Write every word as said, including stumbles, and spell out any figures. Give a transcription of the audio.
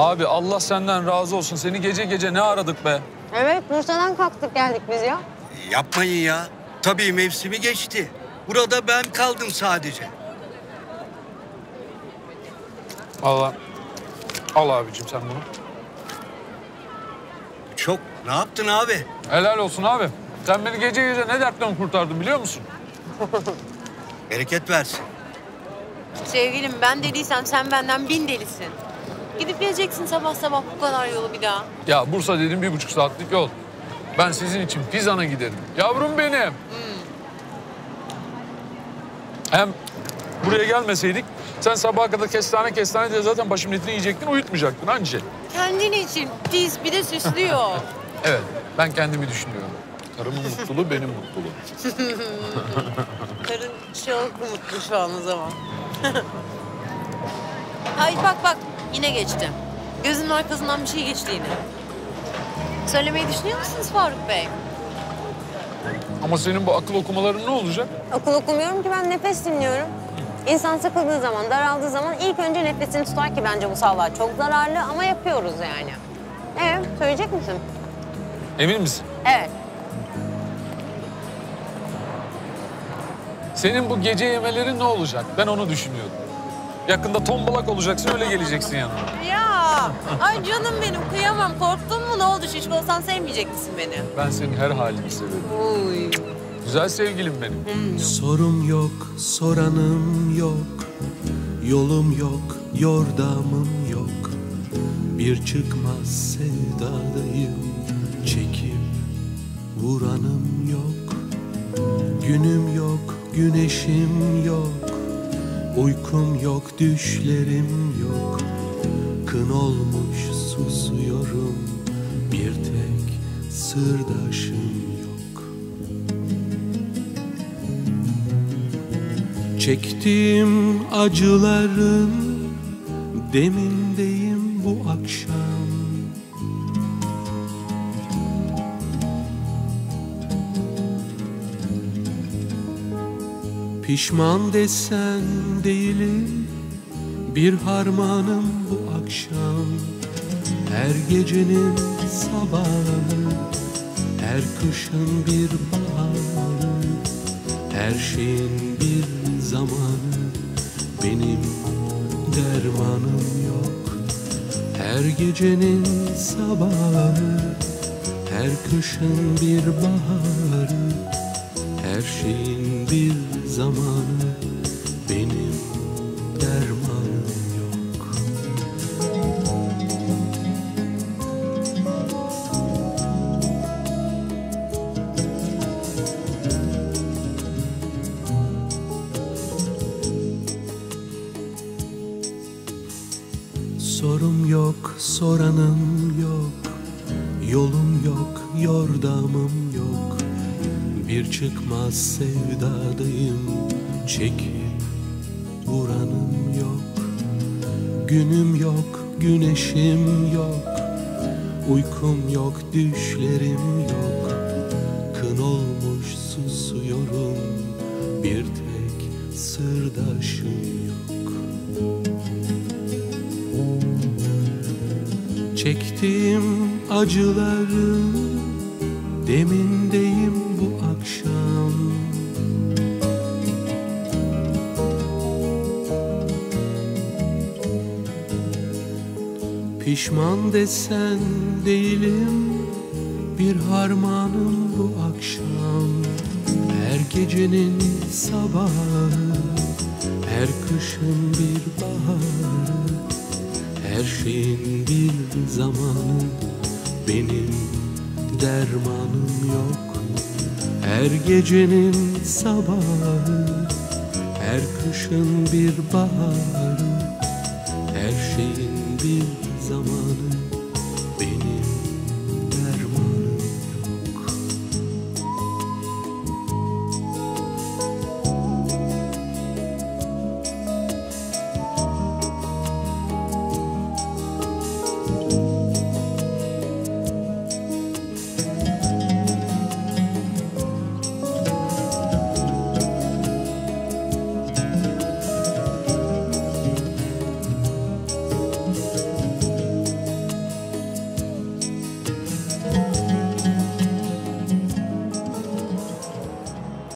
Abi Allah senden razı olsun. Seni gece gece ne aradık be? Evet, Bursa'dan kalktık geldik biz ya. Yapmayın ya. Tabii mevsimi geçti. Burada ben kaldım sadece. Allah. Al abicim sen bunu. Çok. Ne yaptın abi? Helal olsun abi. Sen beni gece gece ne dertten kurtardın biliyor musun? Bereket versin. Sevgilim ben deliysem sen benden bin delisin. Gidip geleceksin sabah sabah bu kadar yolu bir daha. Ya Bursa dedim bir buçuk saatlik yol. Ben sizin için Pizan'a giderim. Yavrum benim. Hmm. Hem buraya gelmeseydik sen sabaha kadar kestane kestane de zaten başım etini yiyecektin, uyutmayacaktın anca. Kendin için pis bir de süslüyor. Evet ben kendimi düşünüyorum. Karımın mutluluğu benim mutluluğum. Karın çok mutlu şu an o zaman. Ay bak bak yine geçti. Gözünün arkasından bir şey geçti yine. Söylemeyi düşünüyor musunuz Faruk Bey? Ama senin bu akıl okumaların ne olacak? Akıl okumuyorum ki ben nefes dinliyorum. İnsan sıkıldığı zaman, daraldığı zaman ilk önce nefesini tutar ki bence bu sağlığa çok zararlı ama yapıyoruz yani. Evet, söyleyecek misin? Emin misin? Evet. Senin bu gece yemeleri ne olacak? Ben onu düşünüyordum. Yakında tombalak olacaksın, öyle geleceksin yanına. Ya, ay canım benim kıyamam. Korktun mu? Ne oldu? Şişko olsan sevmeyecek misin beni? Ben senin her halini severim. Oy. Güzel sevgilim benim. Hmm. Sorum yok, soranım yok. Yolum yok, yordamım yok. Bir çıkmaz sevdalıyım. Çekip vuranım yok. Günüm yok, güneşim yok. Uykum yok, düşlerim yok. Kın olmuş, susuyorum. Bir tek sırdaşım yok. Çektiğim acıların demindeyim bu akşam. Pişman desen değilim, bir harmanım bu akşam. Her gecenin sabahı, her kışın bir baharı, her şeyin bir zamanı. Benim dermanım yok. Her gecenin sabahı, her kışın bir baharı, her şeyin bir zamanı, benim dermanım yok. Sorum yok, soranım yok. Yolum yok, yordamım yok. Bir çıkmaz sevdadayım, çekip vuranım yok. Günüm yok, güneşim yok. Uykum yok, düşlerim yok. Kın olmuş, susuyorum. Bir tek sırdaşım yok. Çektiğim acıları demindeyim bu akşam. Pişman desen değilim, bir harmanım bu akşam. Her gecenin sabahı, her kışın bir baharı, her şeyin bir zamanı. Benim dermanım yok. Her gecenin sabahı, her kışın bir baharı, her şeyin